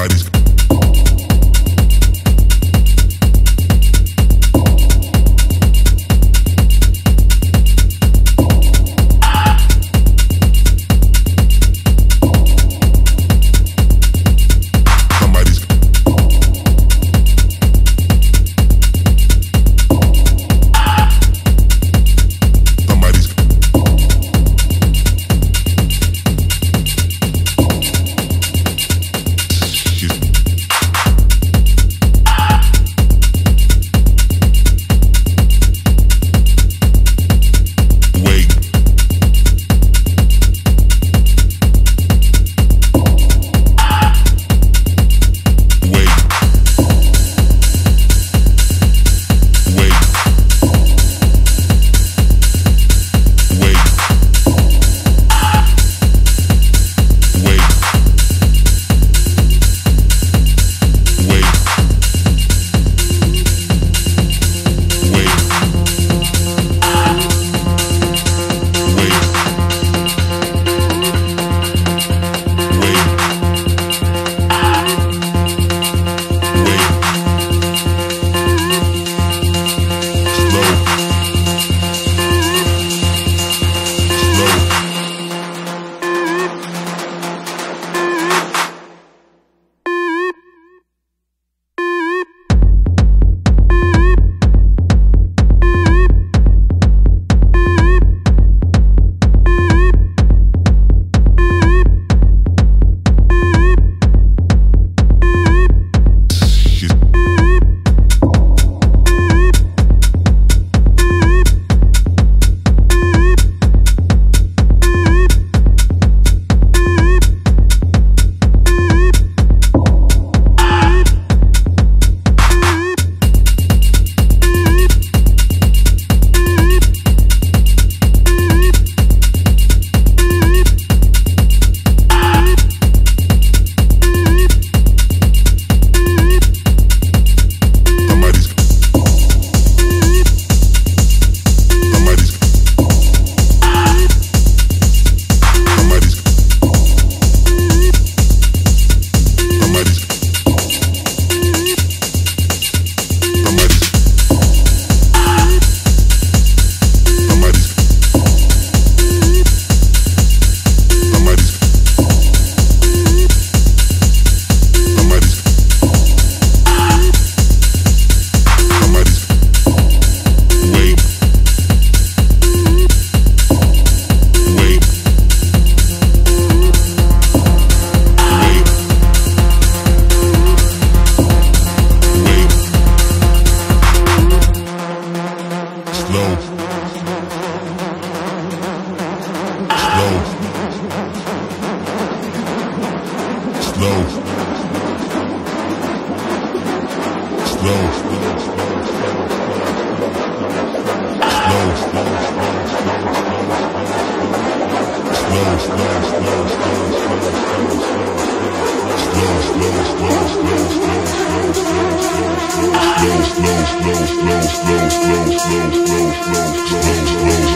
somebody's slow.